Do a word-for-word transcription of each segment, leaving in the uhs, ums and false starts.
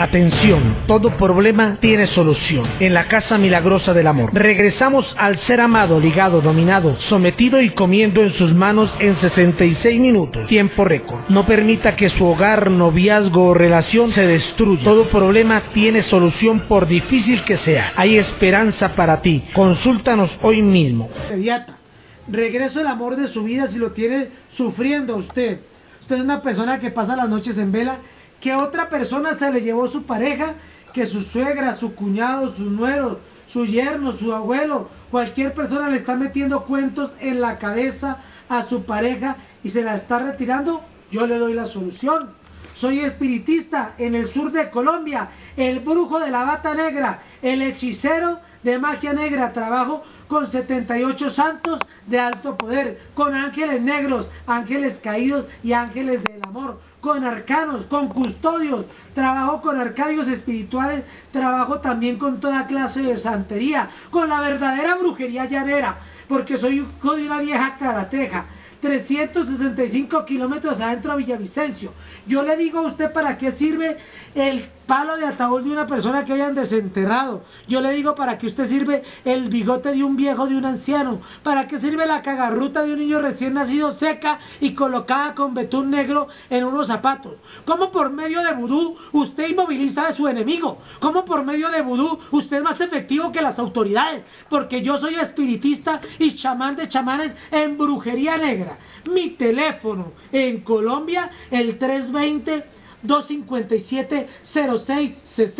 Atención, todo problema tiene solución. En la casa milagrosa del amor, regresamos al ser amado, ligado, dominado, sometido y comiendo en sus manos en sesenta y seis minutos. Tiempo récord. No permita que su hogar, noviazgo o relación se destruya. Todo problema tiene solución por difícil que sea. Hay esperanza para ti. Consúltanos hoy mismo. Inmediata. Regreso el amor de su vida si lo tiene sufriendo usted. Usted es una persona que pasa las noches en vela, que otra persona se le llevó su pareja, que su suegra, su cuñado, su nuero, su yerno, su abuelo, cualquier persona le está metiendo cuentos en la cabeza a su pareja y se la está retirando. Yo le doy la solución. Soy espiritista en el sur de Colombia, el brujo de la bata negra, el hechicero de magia negra. Trabajo con setenta y ocho santos de alto poder, con ángeles negros, ángeles caídos y ángeles del amor, con arcanos, con custodios. Trabajo con arcadios espirituales, trabajo también con toda clase de santería, con la verdadera brujería llanera, porque soy hijo de una vieja carateja, trescientos sesenta y cinco kilómetros adentro a Villavicencio. Yo le digo a usted para qué sirve el palo de ataúd de una persona que hayan desenterrado. Yo le digo para qué usted sirve el bigote de un viejo, de un anciano. Para qué sirve la cagarruta de un niño recién nacido, seca y colocada con betún negro en unos zapatos. Como por medio de vudú usted inmoviliza a su enemigo. Como por medio de vudú usted es más efectivo que las autoridades. Porque yo soy espiritista y chamán de chamanes en brujería negra. Mi teléfono en Colombia, el tres dos cero, dos cinco siete, cero seis seis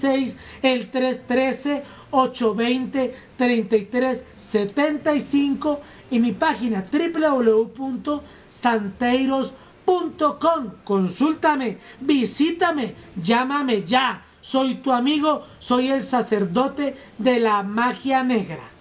seis, el tres uno tres, ocho dos cero, tres tres siete cinco y mi página doble u doble u doble u punto santeiros punto com. Consúltame, visítame, llámame ya. Soy tu amigo, soy el sacerdote de la magia negra.